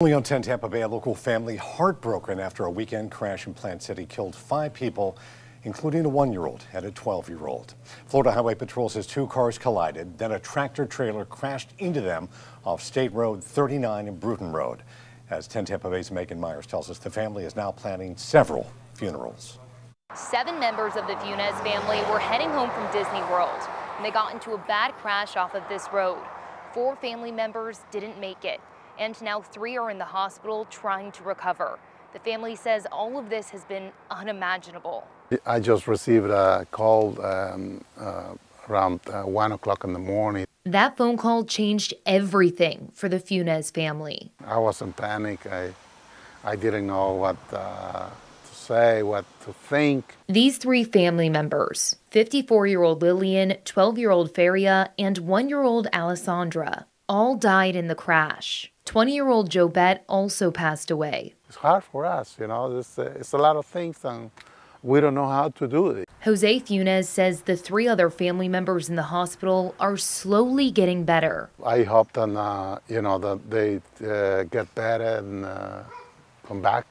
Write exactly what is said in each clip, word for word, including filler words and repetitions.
On ten Tampa Bay, a local family heartbroken after a weekend crash in Plant City killed five people, including a one-year-old and a twelve-year-old. Florida Highway Patrol says two cars collided, then a tractor-trailer crashed into them off State Road thirty-nine and Bruton Road. As ten Tampa Bay's Megan Myers tells us, the family is now planning several funerals. Seven members of the Funes family were heading home from Disney World, and they got into a bad crash off of this road. Four family members didn't make it, and now three are in the hospital trying to recover. The family says all of this has been unimaginable. I just received a call um, uh, around uh, one o'clock in the morning. That phone call changed everything for the Funes family. I was in panic. I, I didn't know what uh, to say, what to think. These three family members, fifty-four-year-old Lillian, twelve-year-old Feria, and one-year-old Alessandra, all died in the crash. twenty-year-old Jobette also passed away. It's hard for us, you know, it's, uh, it's a lot of things and we don't know how to do it. Jose Funes says the three other family members in the hospital are slowly getting better. I hope that, uh, you know, that they uh, get better and uh, come back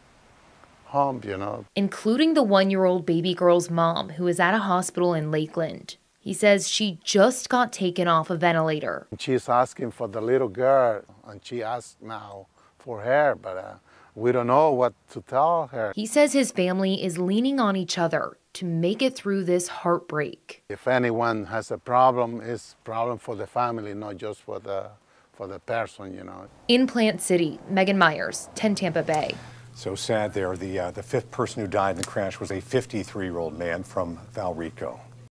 home, you know. Including the one-year-old baby girl's mom, who is at a hospital in Lakeland. He says she just got taken off a ventilator. She's asking for the little girl, and she asked now for her, but uh, we don't know what to tell her. He says his family is leaning on each other to make it through this heartbreak. If anyone has a problem, it's a problem for the family, not just for the, for the person, you know. In Plant City, Megan Myers, ten Tampa Bay. So sad there. The, uh, the fifth person who died in the crash was a fifty-three-year-old man from Valrico.